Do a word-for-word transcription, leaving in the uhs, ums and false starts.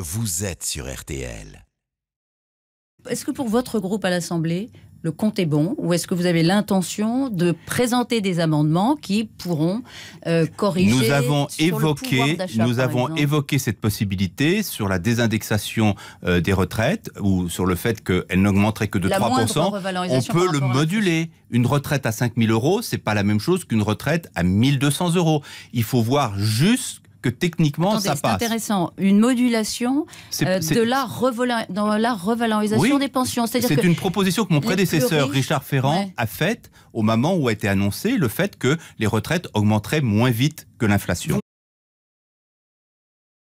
Vous êtes sur R T L. Est-ce que pour votre groupe à l'Assemblée, le compte est bon, ou est-ce que vous avez l'intention de présenter des amendements qui pourront euh, corriger nous avons évoqué, Nous avons évoqué cette possibilité sur la désindexation euh, des retraites, ou sur le fait qu'elle n'augmenterait que de la trois pour cent. On peut le moduler. Une retraite à cinq mille euros, ce n'est pas la même chose qu'une retraite à mille deux cents euros. Il faut voir juste que techniquement, attendez, ça passe. C'est intéressant. Une modulation euh, de la, revola... dans la revalorisation oui, des pensions. C'est une proposition que mon prédécesseur, Richard Ferrand, ouais. a faite au moment où a été annoncé le fait que les retraites augmenteraient moins vite que l'inflation.